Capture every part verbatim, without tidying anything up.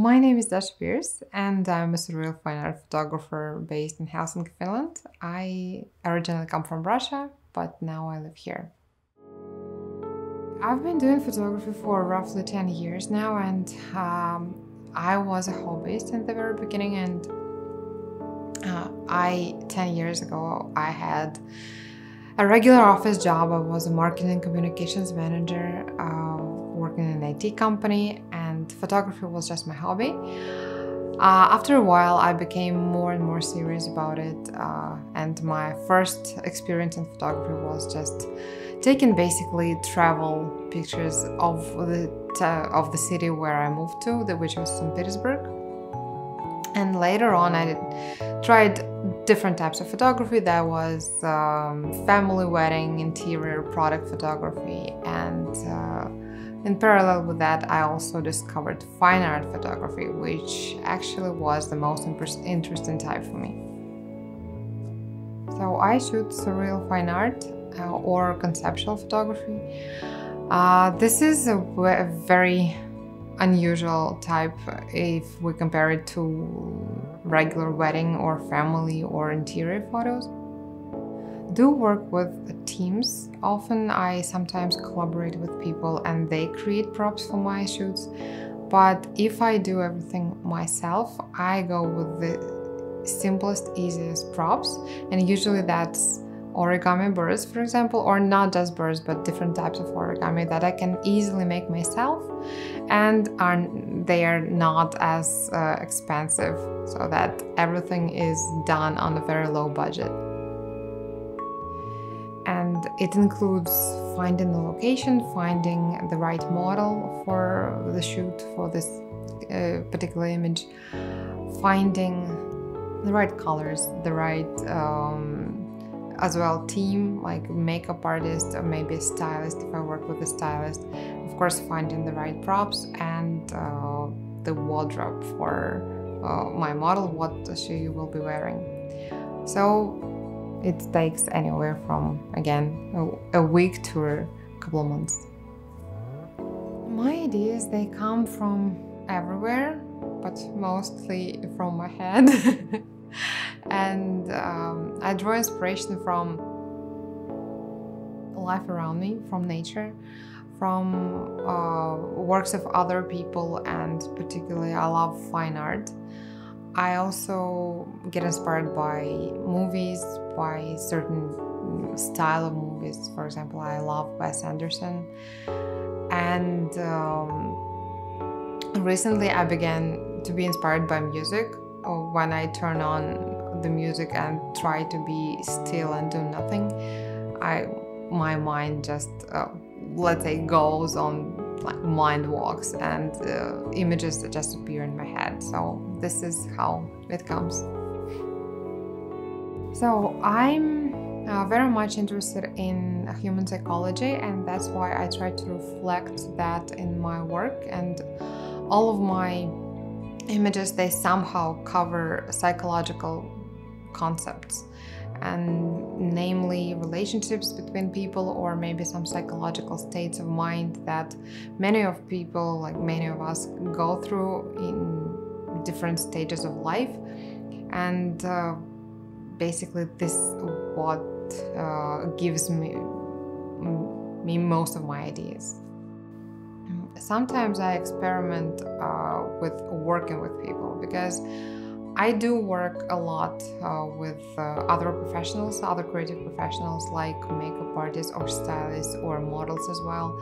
My name is Dasha Pears and I'm a surreal fine art photographer based in Helsinki, Finland. I originally come from Russia, but now I live here. I've been doing photography for roughly ten years now, and um, I was a hobbyist in the very beginning, and uh, I, ten years ago, I had a regular office job. I was a marketing communications manager uh, working in an I T company, and photography was just my hobby. Uh, after a while, I became more and more serious about it, uh, and my first experience in photography was just taking basically travel pictures of the uh, of the city where I moved to, which was Saint Petersburg. And later on, I tried different types of photography. That was um, family wedding, interior product photography, and. Uh, In parallel with that, I also discovered fine art photography, which actually was the most interesting type for me. So I shoot surreal fine art uh, or conceptual photography. Uh, this is a very unusual type if we compare it to regular wedding or family or interior photos. I do work with teams. Often I sometimes collaborate with people and they create props for my shoots. But if I do everything myself, I go with the simplest, easiest props. And usually that's origami birds, for example, or not just birds, but different types of origami that I can easily make myself. And are, they are not as uh, expensive, so that everything is done on a very low budget. And it includes finding the location, finding the right model for the shoot, for this uh, particular image, finding the right colors, the right, um, as well, team, like makeup artist or maybe a stylist, if I work with a stylist. Of course, finding the right props and uh, the wardrobe for uh, my model, what she will be wearing. So. It takes anywhere from, again, a week to a couple of months. My ideas, they come from everywhere, but mostly from my head. And um, I draw inspiration from life around me, from nature, from uh, works of other people, and particularly I love fine art. I also get inspired by movies, by certain style of movies. For example, I love Wes Anderson. And um, recently I began to be inspired by music. When I turn on the music and try to be still and do nothing, I, my mind just, uh, let's say, goes on like mind walks, and uh, images that just appear in my head. So this is how it comes. So I'm uh, very much interested in human psychology, and that's why I try to reflect that in my work, and all of my images, they somehow cover psychological concepts, and namely relationships between people, or maybe some psychological states of mind that many of people, like many of us, go through in different stages of life. And uh, basically this what uh, gives me, me most of my ideas. Sometimes I experiment uh, with working with people, because I do work a lot uh, with uh, other professionals, other creative professionals, like makeup artists or stylists or models as well,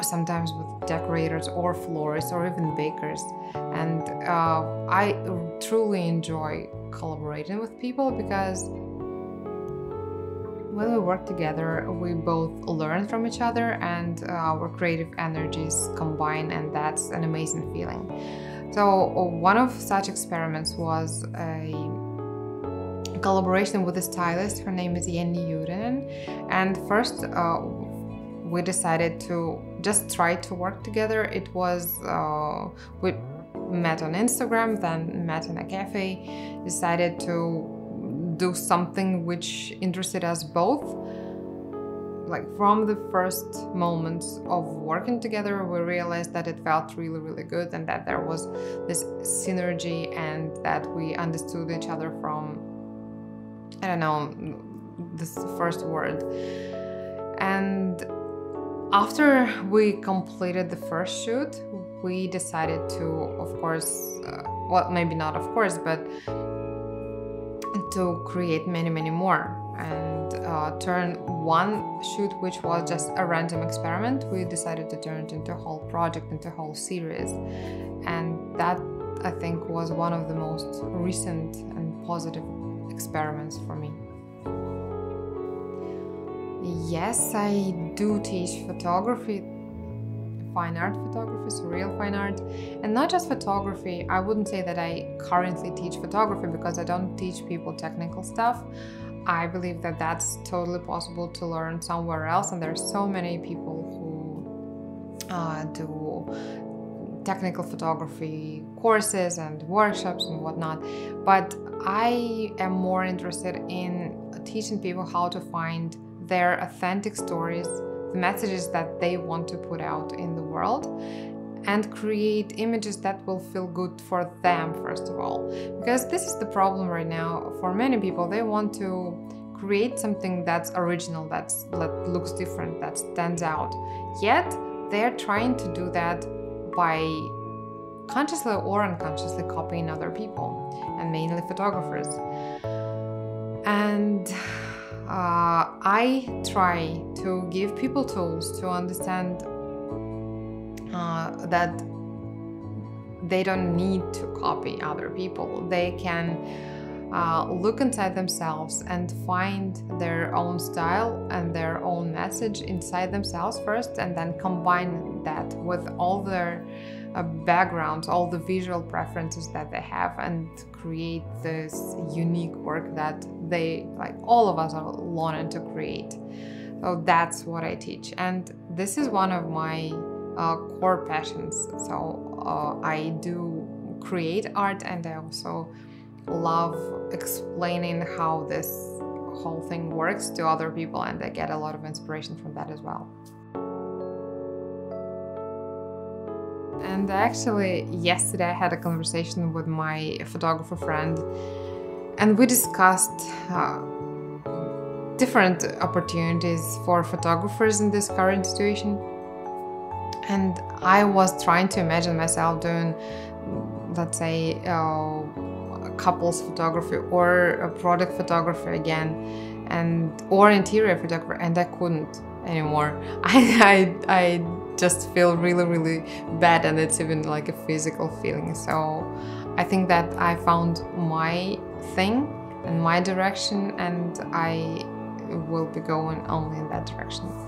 sometimes with decorators or florists or even bakers. And uh, I truly enjoy collaborating with people, because when we work together, we both learn from each other, and uh, our creative energies combine, and that's an amazing feeling. So one of such experiments was a collaboration with a stylist. Her name is Yenny Uden, and first uh, we decided to just try to work together. It was uh, we met on Instagram, then met in a cafe, decided to do something which interested us both. like from the first moments of working together, we realized that it felt really, really good, and that there was this synergy, and that we understood each other from, I don't know, this first word. And after we completed the first shoot, we decided to, of course, uh, well, maybe not of course, but to create many, many more, and uh, turn one shoot, which was just a random experiment, we decided to turn it into a whole project, into a whole series. And that, I think, was one of the most recent and positive experiments for me. Yes, I do teach photography, fine art photography, surreal fine art, and not just photography. I wouldn't say that I currently teach photography, because I don't teach people technical stuff. I believe that that's totally possible to learn somewhere else, and there are so many people who uh, do technical photography courses and workshops and whatnot, but I am more interested in teaching people how to find their authentic stories, the messages that they want to put out in the world, and create images that will feel good for them, first of all. Because this is the problem right now for many people. They want to create something that's original, that's, that looks different, that stands out. Yet, they're trying to do that by consciously or unconsciously copying other people, and mainly photographers. And Uh, I try to give people tools to understand uh, that they don't need to copy other people. They can uh, look inside themselves and find their own style and their own message inside themselves first, and then combine that with all their uh, backgrounds, all the visual preferences that they have, and create this unique work that they, like all of us, are wanted to create. So that's what I teach, and this is one of my uh, core passions. So uh, I do create art, and I also love explaining how this whole thing works to other people, and I get a lot of inspiration from that as well. And actually, yesterday I had a conversation with my photographer friend, and we discussed uh, different opportunities for photographers in this current situation. And I was trying to imagine myself doing, let's say, uh, couples photography or product photography again, and or interior photography, and I couldn't anymore. I, I, I just feel really, really bad, and it's even like a physical feeling. So I think that I found my thing and my direction, and I will be going only in that direction.